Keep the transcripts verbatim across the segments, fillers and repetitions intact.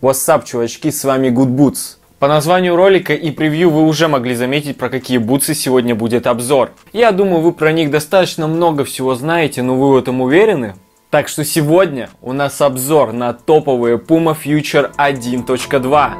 What's up, чувачки, с вами Good Boots. По названию ролика и превью вы уже могли заметить, про какие бутсы сегодня будет обзор. Я думаю, вы про них достаточно много всего знаете, но вы в этом уверены? Так что сегодня у нас обзор на топовые Puma Future один точка два.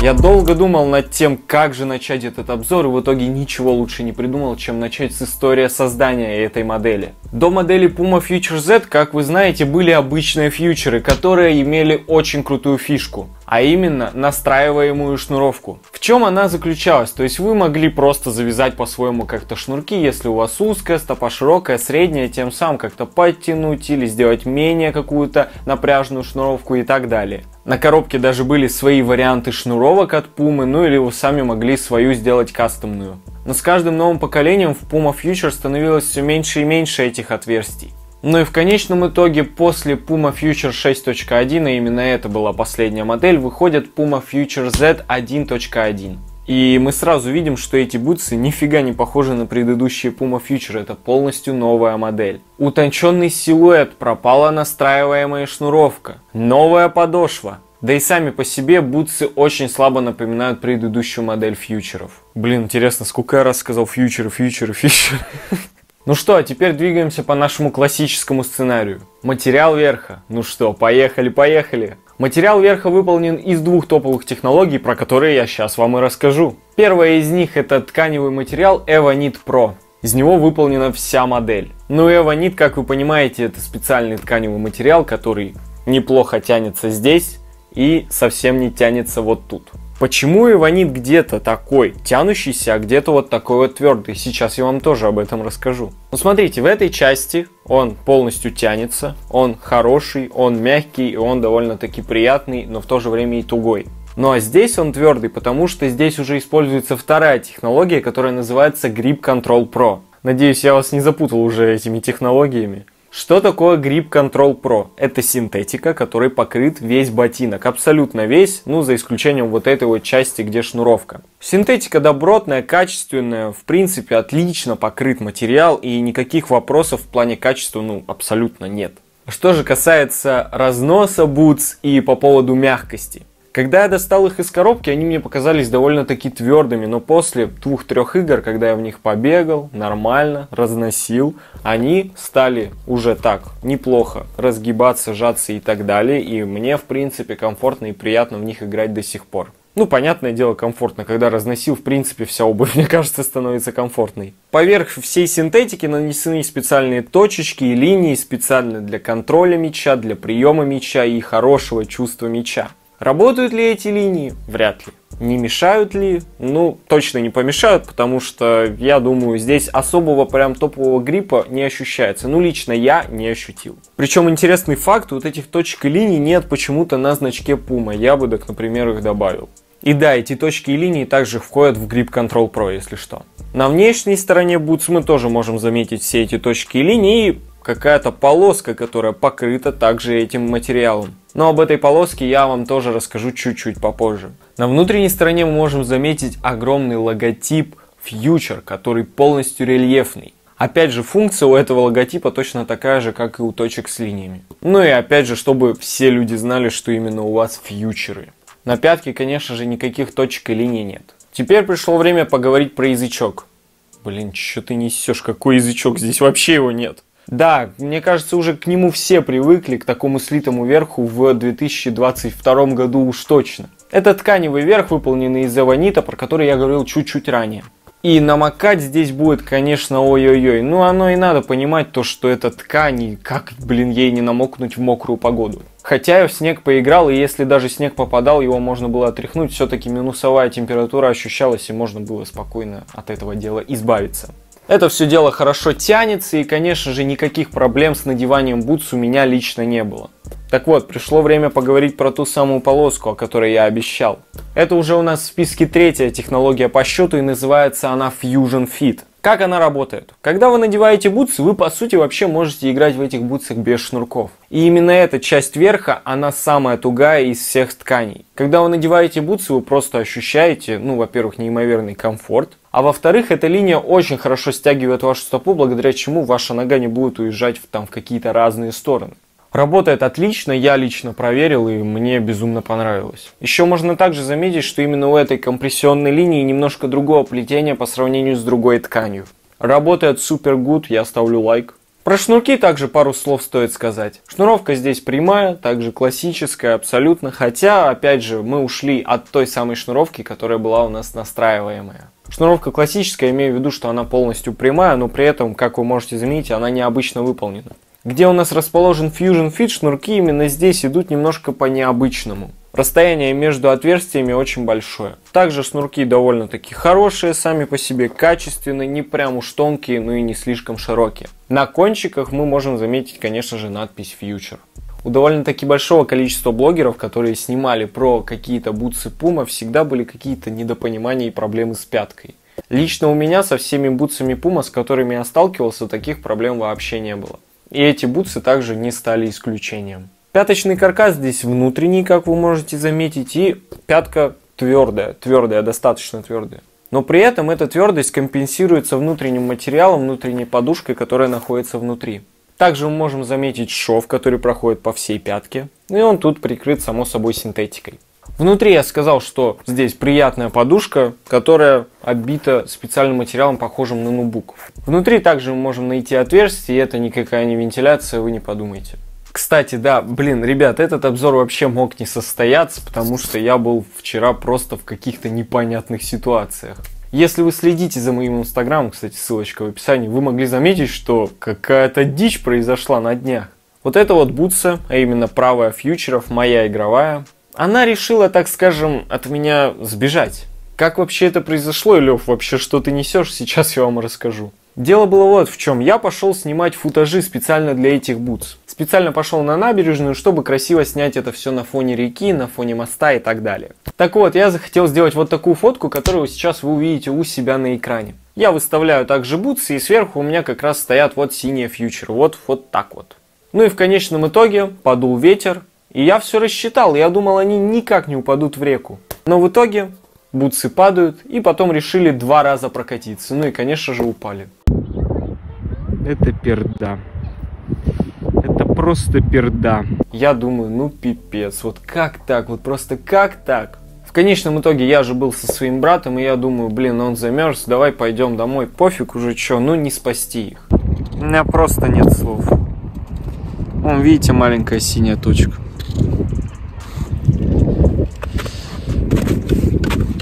Я долго думал над тем, как же начать этот обзор, и в итоге ничего лучше не придумал, чем начать с истории создания этой модели. До модели Puma Future Z, как вы знаете, были обычные фьючеры, которые имели очень крутую фишку, а именно настраиваемую шнуровку. В чем она заключалась? То есть вы могли просто завязать по-своему как-то шнурки, если у вас узкая стопа, широкая, средняя, тем самым как-то подтянуть или сделать менее какую-то напряжную шнуровку и так далее. На коробке даже были свои варианты шнуровок от Puma, ну или вы сами могли свою сделать кастомную. Но с каждым новым поколением в Puma Future становилось все меньше и меньше этих отверстий. Ну и в конечном итоге после Puma Future шесть точка один, а именно это была последняя модель, выходит Puma Future Z один точка один. И мы сразу видим, что эти бутсы нифига не похожи на предыдущие Puma Future, это полностью новая модель. Утонченный силуэт, пропала настраиваемая шнуровка, новая подошва. Да и сами по себе бутсы очень слабо напоминают предыдущую модель фьючеров. Блин, интересно, сколько я раз сказал фьючеры, фьючеры, фьючеры. Ну что, а теперь двигаемся по нашему классическому сценарию. Материал верха. Ну что, поехали, поехали. Материал верха выполнен из двух топовых технологий, про которые я сейчас вам и расскажу. Первая из них — это тканевый материал EvoKNIT Pro. Из него выполнена вся модель. Ну, EvoKNIT, как вы понимаете, это специальный тканевый материал, который неплохо тянется здесь и совсем не тянется вот тут. Почему EvoKNIT где-то такой тянущийся, а где-то вот такой вот твердый? Сейчас я вам тоже об этом расскажу. Ну, смотрите, в этой части он полностью тянется, он хороший, он мягкий, и он довольно-таки приятный, но в то же время и тугой. Ну а здесь он твердый, потому что здесь уже используется вторая технология, которая называется Grip Control Pro. Надеюсь, я вас не запутал уже этими технологиями. Что такое Grip Control Pro? Это синтетика, которой покрыт весь ботинок, абсолютно весь, ну за исключением вот этой вот части, где шнуровка. Синтетика добротная, качественная, в принципе отлично покрыт материал, и никаких вопросов в плане качества, ну, абсолютно нет. Что же касается разноса бутс и по поводу мягкости. Когда я достал их из коробки, они мне показались довольно-таки твердыми, но после двух-трех игр, когда я в них побегал, нормально, разносил, они стали уже так неплохо разгибаться, сжаться и так далее, и мне, в принципе, комфортно и приятно в них играть до сих пор. Ну, понятное дело, комфортно, когда разносил, в принципе, вся обувь, мне кажется, становится комфортной. Поверх всей синтетики нанесены специальные точечки и линии специально для контроля мяча, для приема мяча и хорошего чувства мяча. Работают ли эти линии? Вряд ли. Не мешают ли? Ну, точно не помешают, потому что, я думаю, здесь особого прям топового гриппа не ощущается. Ну, лично я не ощутил. Причем интересный факт, вот этих точек и линий нет почему-то на значке Puma. Я бы, так, например, их добавил. И да, эти точки и линии также входят в Grip Control Pro, если что. На внешней стороне бутс мы тоже можем заметить все эти точки и линии и какая-то полоска, которая покрыта также этим материалом. Но об этой полоске я вам тоже расскажу чуть-чуть попозже. На внутренней стороне мы можем заметить огромный логотип Future, который полностью рельефный. Опять же, функция у этого логотипа точно такая же, как и у точек с линиями. Ну и опять же, чтобы все люди знали, что именно у вас фьючеры. На пятке, конечно же, никаких точек и линий нет. Теперь пришло время поговорить про язычок. Блин, что ты несешь? Какой язычок? Здесь вообще его нет. Да, мне кажется, уже к нему все привыкли, к такому слитому верху в две тысячи двадцать втором году уж точно. Это тканевый верх, выполненный из EvoKNIT, про который я говорил чуть-чуть ранее. И намокать здесь будет, конечно, ой-ой-ой. Ну, оно и надо понимать то, что это ткань, и как, блин, ей не намокнуть в мокрую погоду. Хотя я в снег поиграл, и если даже снег попадал, его можно было отряхнуть, все-таки минусовая температура ощущалась, и можно было спокойно от этого дела избавиться. Это все дело хорошо тянется, и, конечно же, никаких проблем с надеванием бутс у меня лично не было. Так вот, пришло время поговорить про ту самую полоску, о которой я обещал. Это уже у нас в списке третья технология по счету, и называется она Fusion Fit. Как она работает? Когда вы надеваете бутсы, вы, по сути, вообще можете играть в этих бутсах без шнурков. И именно эта часть верха, она самая тугая из всех тканей. Когда вы надеваете бутсы, вы просто ощущаете, ну, во-первых, неимоверный комфорт, а А во-вторых, эта линия очень хорошо стягивает вашу стопу, благодаря чему ваша нога не будет уезжать в, там, в какие-то разные стороны. Работает отлично, я лично проверил, и мне безумно понравилось. Еще можно также заметить, что именно у этой компрессионной линии немножко другого плетения по сравнению с другой тканью. Работает супер гуд, я ставлю лайк. Про шнурки также пару слов стоит сказать. Шнуровка здесь прямая, также классическая абсолютно, хотя, опять же, мы ушли от той самой шнуровки, которая была у нас настраиваемая. Шнуровка классическая, имею в виду, что она полностью прямая, но при этом, как вы можете заметить, она необычно выполнена. Где у нас расположен Fusion Fit, шнурки именно здесь идут немножко по-необычному. Расстояние между отверстиями очень большое. Также шнурки довольно-таки хорошие, сами по себе качественные, не прям уж тонкие, но и не слишком широкие. На кончиках мы можем заметить, конечно же, надпись Future. У довольно-таки большого количества блогеров, которые снимали про какие-то бутсы Puma, всегда были какие-то недопонимания и проблемы с пяткой. Лично у меня со всеми бутсами Puma, с которыми я сталкивался, таких проблем вообще не было. И эти бутсы также не стали исключением. Пяточный каркас здесь внутренний, как вы можете заметить, и пятка твердая, твердая, достаточно твердая. Но при этом эта твердость компенсируется внутренним материалом, внутренней подушкой, которая находится внутри. Также мы можем заметить шов, который проходит по всей пятке, и он тут прикрыт, само собой, синтетикой. Внутри я сказал, что здесь приятная подушка, которая обита специальным материалом, похожим на нубук. Внутри также мы можем найти отверстие, и это никакая не вентиляция, вы не подумайте. Кстати, да, блин, ребят, этот обзор вообще мог не состояться, потому что я был вчера просто в каких-то непонятных ситуациях. Если вы следите за моим инстаграмом, кстати, ссылочка в описании, вы могли заметить, что какая-то дичь произошла на днях. Вот эта вот бутса, а именно правая фьючеров, моя игровая, она решила, так скажем, от меня сбежать. Как вообще это произошло, Лев, вообще что ты несешь, сейчас я вам расскажу. Дело было вот в чем. Я пошел снимать футажи специально для этих бутс. Специально пошел на набережную, чтобы красиво снять это все на фоне реки, на фоне моста и так далее. Так вот, я захотел сделать вот такую фотку, которую сейчас вы увидите у себя на экране. Я выставляю также бутсы, и сверху у меня как раз стоят вот синие фьючеры. Вот, вот так вот. Ну и в конечном итоге подул ветер, и я все рассчитал. Я думал, они никак не упадут в реку. Но в итоге бутсы падают, и потом решили два раза прокатиться. Ну и, конечно же, упали. Это перда. Это просто перда. Я думаю, ну пипец, вот как так, вот просто как так? В конечном итоге я же был со своим братом, и я думаю, блин, он замерз, давай пойдем домой, пофиг уже чё, ну не спасти их. У меня просто нет слов. Вон, видите, маленькая синяя точка.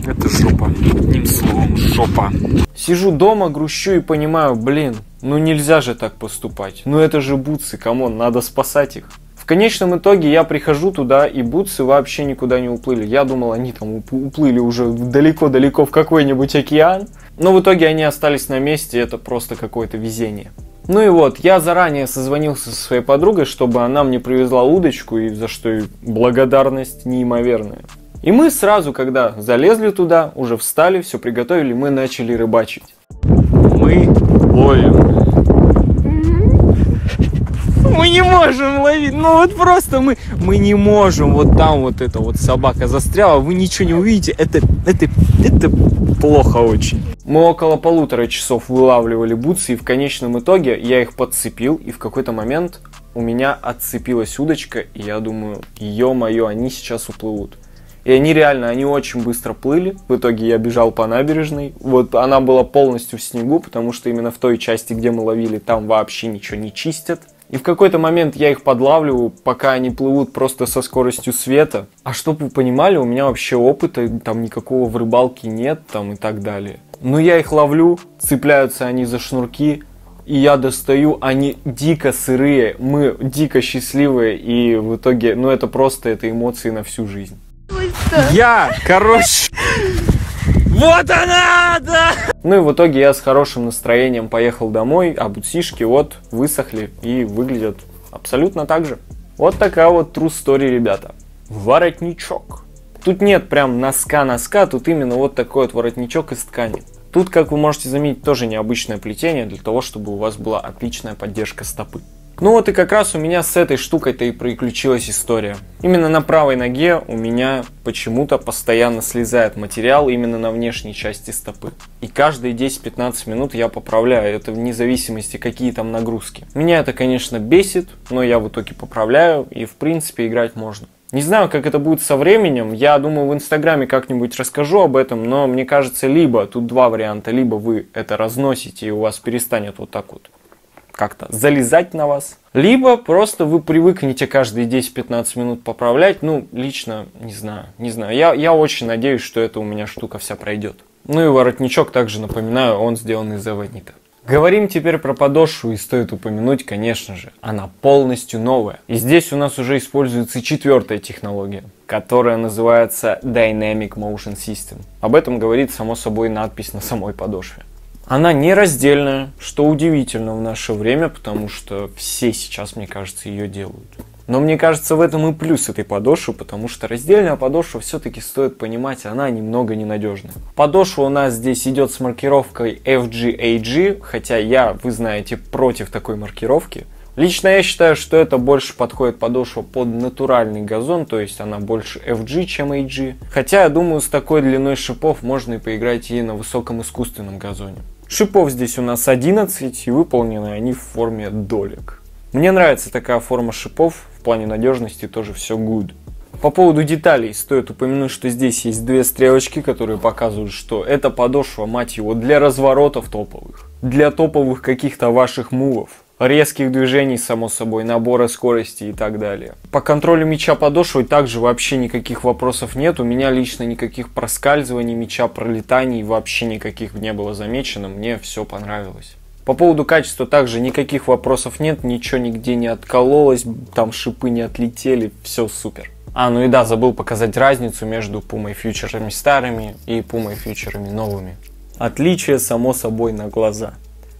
Это жопа, одним словом, жопа. Сижу дома, грущу и понимаю, блин, ну нельзя же так поступать. Ну это же бутсы, камон, надо спасать их. В конечном итоге я прихожу туда, и бутсы вообще никуда не уплыли. Я думал, они там уплыли уже далеко-далеко в какой-нибудь океан. Но в итоге они остались на месте, это просто какое-то везение. Ну и вот, я заранее созвонился со своей подругой, чтобы она мне привезла удочку, и за что и благодарность неимоверная. И мы сразу, когда залезли туда, уже встали, все приготовили, мы начали рыбачить. Мы ловим. Мы не можем ловить, ну вот просто мы, мы не можем, вот там вот эта вот собака застряла, вы ничего не увидите, это, это, это плохо очень. Мы около полутора часов вылавливали бутсы, и в конечном итоге я их подцепил, и в какой-то момент у меня отцепилась удочка, и я думаю, ё-моё, они сейчас уплывут. И они реально, они очень быстро плыли. В итоге я бежал по набережной. Вот она была полностью в снегу, потому что именно в той части, где мы ловили, там вообще ничего не чистят. И в какой-то момент я их подлавливаю, пока они плывут просто со скоростью света. А чтобы вы понимали, у меня вообще опыта там никакого в рыбалке нет там и так далее. Но я их ловлю, цепляются они за шнурки, и я достаю, они дико сырые, мы дико счастливые, и в итоге, ну это просто, это эмоции на всю жизнь. Я, короче, вот она, да! Ну и в итоге я с хорошим настроением поехал домой, а бутсишки вот высохли и выглядят абсолютно так же. Вот такая вот true story, ребята. Воротничок. Тут нет прям носка-носка, тут именно вот такой вот воротничок из ткани. Тут, как вы можете заметить, тоже необычное плетение для того, чтобы у вас была отличная поддержка стопы. Ну вот и как раз у меня с этой штукой-то и приключилась история. Именно на правой ноге у меня почему-то постоянно слезает материал именно на внешней части стопы. И каждые десять-пятнадцать минут я поправляю, это вне зависимости какие там нагрузки. Меня это, конечно, бесит, но я в итоге поправляю и в принципе играть можно. Не знаю, как это будет со временем, я думаю, в Инстаграме как-нибудь расскажу об этом, но мне кажется, либо, тут два варианта, либо вы это разносите и у вас перестанет вот так вот как-то залезать на вас, либо просто вы привыкнете каждые десять-пятнадцать минут поправлять. Ну, лично, не знаю, не знаю, я, я очень надеюсь, что эта у меня штука вся пройдет. Ну и воротничок, также напоминаю, он сделан из EvoKNIT. Говорим теперь про подошву, и стоит упомянуть, конечно же, она полностью новая. И здесь у нас уже используется четвертая технология, которая называется Dynamic Motion System. Об этом говорит, само собой, надпись на самой подошве. Она нераздельная, что удивительно в наше время, потому что все сейчас, мне кажется, ее делают. Но мне кажется, в этом и плюс этой подошвы, потому что раздельная подошва, все-таки стоит понимать, она немного ненадежная. Подошва у нас здесь идет с маркировкой эф джи эй джи, хотя я, вы знаете, против такой маркировки. Лично я считаю, что это больше подходит подошва под натуральный газон, то есть она больше эф джи, чем эй джи. Хотя, я думаю, с такой длиной шипов можно и поиграть и на высоком искусственном газоне. Шипов здесь у нас одиннадцать, и выполнены они в форме долек. Мне нравится такая форма шипов, в плане надежности тоже все good. По поводу деталей стоит упомянуть, что здесь есть две стрелочки, которые показывают, что эта подошва, мать его, для разворотов топовых, для топовых каких-то ваших мувов, резких движений, само собой, набора скорости и так далее. По контролю мяча подошвой также вообще никаких вопросов нет, у меня лично никаких проскальзываний мяча, пролетаний вообще никаких не было замечено, мне все понравилось. По поводу качества также никаких вопросов нет, ничего нигде не откололось, там шипы не отлетели, все супер. А, ну и да, забыл показать разницу между Puma фьючерами старыми и Puma фьючерами новыми. Отличие, само собой, на глаза.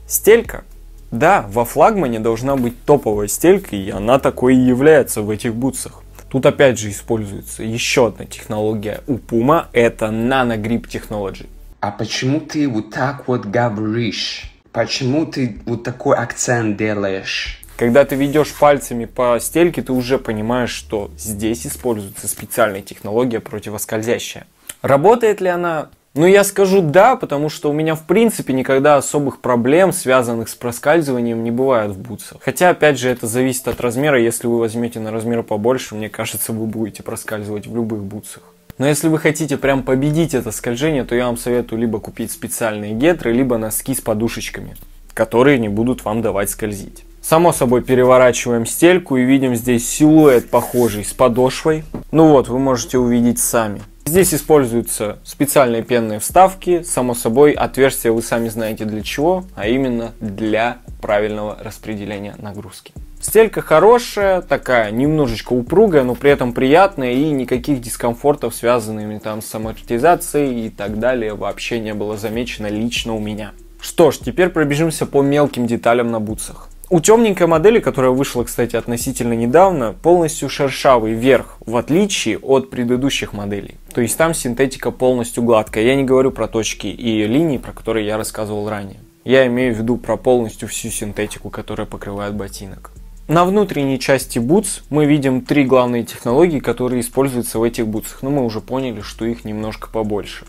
Стелька? Да, во флагмане должна быть топовая стелька, и она такой и является в этих бутсах. Тут опять же используется еще одна технология у Puma, это Nano Grip Technology. А почему ты вот так вот говоришь? Почему ты вот такой акцент делаешь? Когда ты ведешь пальцами по стельке, ты уже понимаешь, что здесь используется специальная технология противоскользящая. Работает ли она? Ну, я скажу да, потому что у меня в принципе никогда особых проблем, связанных с проскальзыванием, не бывает в бутсах. Хотя, опять же, это зависит от размера. Если вы возьмете на размер побольше, мне кажется, вы будете проскальзывать в любых бутсах. Но если вы хотите прям победить это скольжение, то я вам советую либо купить специальные гетры, либо носки с подушечками, которые не будут вам давать скользить. Само собой, переворачиваем стельку и видим здесь силуэт, похожий с подошвой. Ну вот, вы можете увидеть сами. Здесь используются специальные пенные вставки, само собой, отверстия вы сами знаете для чего, а именно для правильного распределения нагрузки. Стелька хорошая, такая немножечко упругая, но при этом приятная, и никаких дискомфортов, связанными там с амортизацией и так далее, вообще не было замечено лично у меня. Что ж, теперь пробежимся по мелким деталям на бутсах. У темненькой модели, которая вышла, кстати, относительно недавно, полностью шершавый верх, в отличие от предыдущих моделей. То есть там синтетика полностью гладкая, я не говорю про точки и линии, про которые я рассказывал ранее. Я имею в виду про полностью всю синтетику, которая покрывает ботинок. На внутренней части бутс мы видим три главные технологии, которые используются в этих бутсах, но мы уже поняли, что их немножко побольше.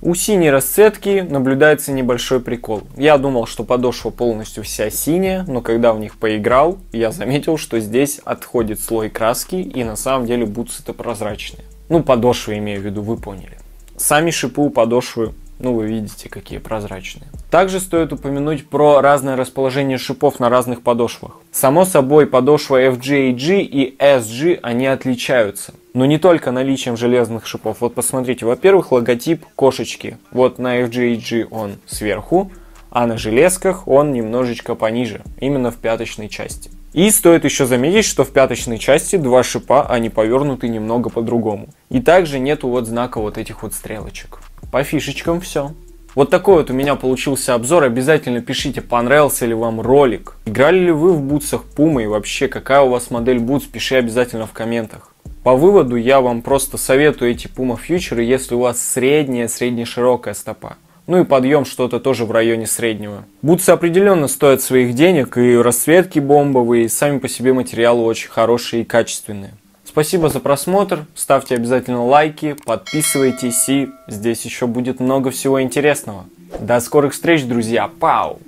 У синей расцветки наблюдается небольшой прикол. Я думал, что подошва полностью вся синяя, но когда в них поиграл, я заметил, что здесь отходит слой краски, и на самом деле бутсы-то прозрачные. Ну, подошвы, имею в виду, вы поняли. Сами шипы у подошвы, ну, вы видите, какие прозрачные. Также стоит упомянуть про разное расположение шипов на разных подошвах. Само собой, подошва эф джи эй джи и эс джи, они отличаются. Но не только наличием железных шипов. Вот посмотрите, во-первых, логотип кошечки. Вот на эф джи эй джи он сверху, а на железках он немножечко пониже, именно в пяточной части. И стоит еще заметить, что в пяточной части два шипа, они повернуты немного по-другому. И также нету вот знака вот этих вот стрелочек. По фишечкам все. Вот такой вот у меня получился обзор. Обязательно пишите, понравился ли вам ролик. Играли ли вы в бутсах Puma и вообще какая у вас модель бутс, пиши обязательно в комментах. По выводу я вам просто советую эти Puma Future, если у вас средняя, средне-широкая стопа. Ну и подъем что-то тоже в районе среднего. Бутсы определенно стоят своих денег, и расцветки бомбовые, и сами по себе материалы очень хорошие и качественные. Спасибо за просмотр, ставьте обязательно лайки, подписывайтесь, и здесь еще будет много всего интересного. До скорых встреч, друзья! Пау!